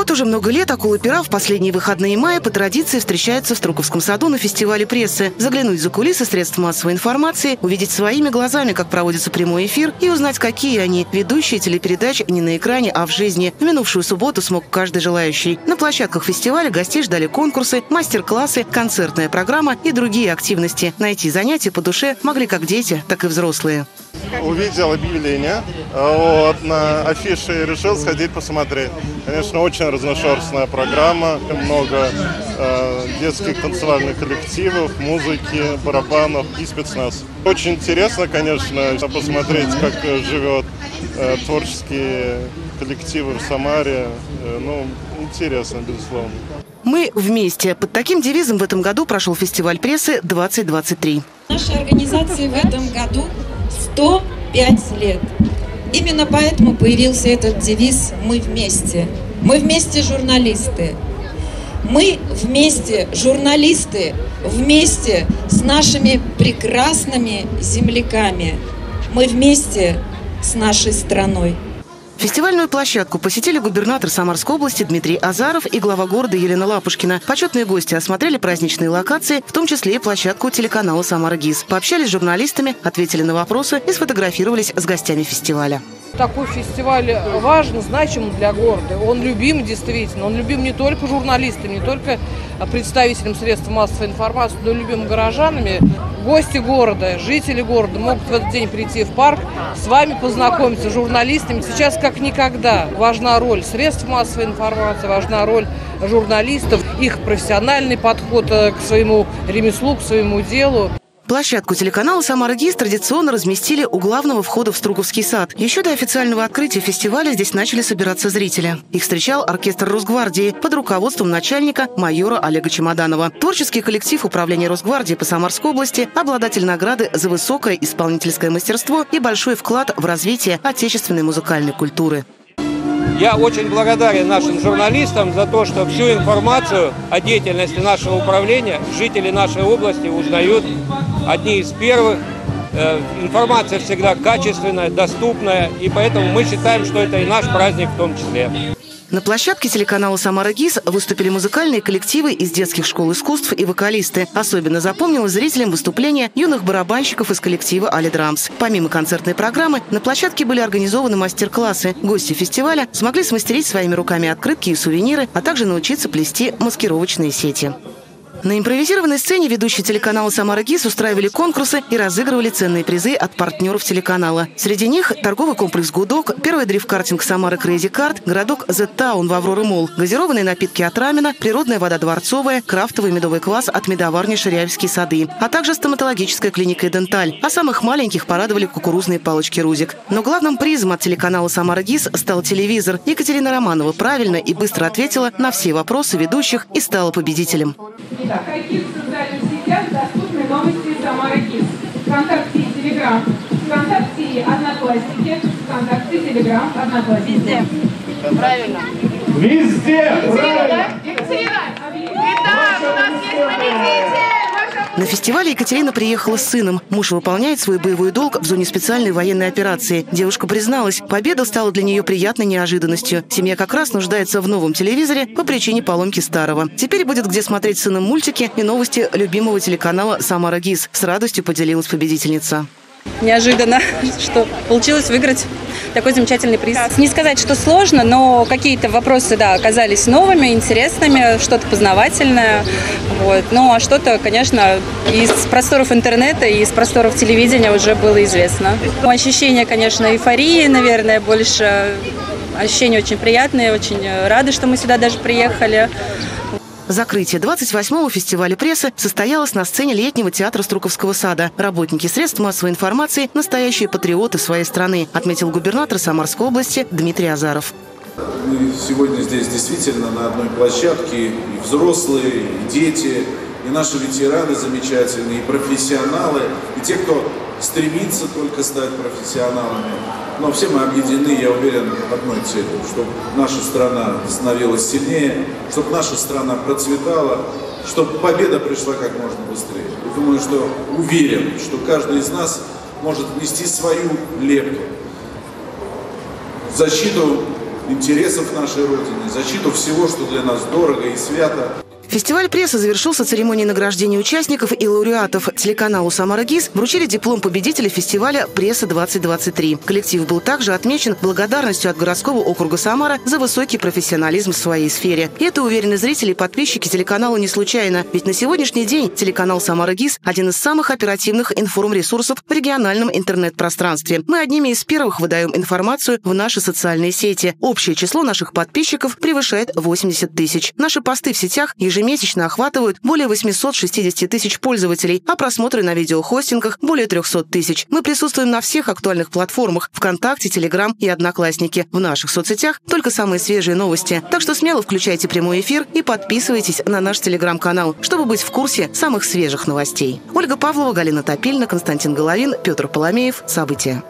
Вот уже много лет акулы-пера в последние выходные мая по традиции встречаются в Струковском саду на фестивале прессы. Заглянуть за кулисы средств массовой информации, увидеть своими глазами, как проводится прямой эфир, и узнать, какие они, ведущие телепередач, не на экране, а в жизни. В минувшую субботу смог каждый желающий. На площадках фестиваля гостей ждали конкурсы, мастер-классы, концертная программа и другие активности. Найти занятия по душе могли как дети, так и взрослые. Увидел объявление, вот, на афише и решил сходить посмотреть. Конечно, очень разношерстная программа, много детских танцевальных коллективов, музыки, барабанов и спецназ. Очень интересно, конечно, посмотреть, как живет творческие коллективы в Самаре. Ну, интересно, безусловно. «Мы вместе». Под таким девизом в этом году прошел фестиваль прессы 2023. Нашей организации в этом году 105 лет. Именно поэтому появился этот девиз «Мы вместе». Мы вместе журналисты. Мы вместе журналисты, вместе с нашими прекрасными земляками. Мы вместе с нашей страной. Фестивальную площадку посетили губернатор Самарской области Дмитрий Азаров и глава города Елена Лапушкина. Почетные гости осмотрели праздничные локации, в том числе и площадку телеканала «Самара-ГИС». Пообщались с журналистами, ответили на вопросы и сфотографировались с гостями фестиваля. Такой фестиваль важен, значим для города. Он любим действительно. Он любим не только журналистами, не только представителям средств массовой информации, но и любим горожанами. Гости города, жители города могут в этот день прийти в парк, с вами познакомиться, с журналистами. Сейчас как никогда важна роль средств массовой информации, важна роль журналистов, их профессиональный подход к своему ремеслу, к своему делу. Площадку телеканала «Самара-ГИС» традиционно разместили у главного входа в Струковский сад. Еще до официального открытия фестиваля здесь начали собираться зрители. Их встречал оркестр Росгвардии под руководством начальника майора Олега Чемоданова. Творческий коллектив управления Росгвардии по Самарской области, обладатель награды за высокое исполнительское мастерство и большой вклад в развитие отечественной музыкальной культуры. Я очень благодарен нашим журналистам за то, что всю информацию о деятельности нашего управления жители нашей области узнают одни из первых. Информация всегда качественная, доступная, и поэтому мы считаем, что это и наш праздник в том числе. На площадке телеканала «Самара-ГИС» выступили музыкальные коллективы из детских школ искусств и вокалисты. Особенно запомнилось зрителям выступление юных барабанщиков из коллектива «Али Драмс». Помимо концертной программы, на площадке были организованы мастер-классы. Гости фестиваля смогли смастерить своими руками открытки и сувениры, а также научиться плести маскировочные сети. На импровизированной сцене ведущие телеканала «Самара-ГИС» устраивали конкурсы и разыгрывали ценные призы от партнеров телеканала. Среди них торговый комплекс «Гудок», первый дрифт-картинг Самары «Crazy Kart», городок The Town в Авроры Молл, газированные напитки от Рамина, природная вода «Дворцовая», крафтовый медовый квас от медоварни «Ширяевские сады», а также стоматологическая клиника «Денталь». А самых маленьких порадовали кукурузные палочки «Рузик». Но главным призом от телеканала «Самара-ГИС» стал телевизор. Екатерина Романова правильно и быстро ответила на все вопросы ведущих и стала победителем. В каких социальных сетях доступны новости «Самара-ГИС»? ВКонтакте и Телеграм, ВКонтакте и Одноклассники, ВКонтакте, Телеграм, Одноклассники. Везде. Правильно. Везде. Правильно. Екатерина! Итак, у нас есть победитель! На фестивале Екатерина приехала с сыном. Муж выполняет свой боевой долг в зоне специальной военной операции. Девушка призналась, победа стала для нее приятной неожиданностью. Семья как раз нуждается в новом телевизоре по причине поломки старого. Теперь будет где смотреть с сыном мультики и новости любимого телеканала «Самара-ГИС». С радостью поделилась победительница. Неожиданно, что получилось выиграть такой замечательный приз. Не сказать, что сложно, но какие-то вопросы, да, оказались новыми, интересными, что-то познавательное. Вот. Ну, а что-то, конечно, из просторов интернета и из просторов телевидения уже было известно. Ощущение, конечно, эйфории, наверное, больше. Ощущения очень приятные, очень рады, что мы сюда даже приехали. Закрытие 28-го фестиваля прессы состоялось на сцене летнего театра Струковского сада. Работники средств массовой информации – настоящие патриоты своей страны, отметил губернатор Самарской области Дмитрий Азаров. Мы сегодня здесь действительно на одной площадке, и взрослые, и дети, и наши ветераны замечательные, и профессионалы, и те, кто стремится только стать профессионалами. Но все мы объединены, я уверен, в одной цели, чтобы наша страна становилась сильнее, чтобы наша страна процветала, чтобы победа пришла как можно быстрее. Я думаю, что уверен, что каждый из нас может внести свою лепту в защиту интересов нашей Родины, защиту всего, что для нас дорого и свято. Фестиваль прессы завершился церемонией награждения участников и лауреатов. Телеканалу «Самара-ГИС» вручили диплом победителя фестиваля «Пресса-2023». Коллектив был также отмечен благодарностью от городского округа Самара за высокий профессионализм в своей сфере. И это уверены зрители и подписчики телеканала не случайно. Ведь на сегодняшний день телеканал «Самара-ГИС» – один из самых оперативных информресурсов в региональном интернет-пространстве. Мы одними из первых выдаем информацию в наши социальные сети. Общее число наших подписчиков превышает 80 тысяч. Наши посты в сетях ежемесячно охватывают более 860 тысяч пользователей, а просмотры на видеохостингах более 300 тысяч. Мы присутствуем на всех актуальных платформах – ВКонтакте, Телеграм и Одноклассники. В наших соцсетях только самые свежие новости. Так что смело включайте прямой эфир и подписывайтесь на наш Телеграм-канал, чтобы быть в курсе самых свежих новостей. Ольга Павлова, Галина Топильна, Константин Головин, Петр Поломеев. События.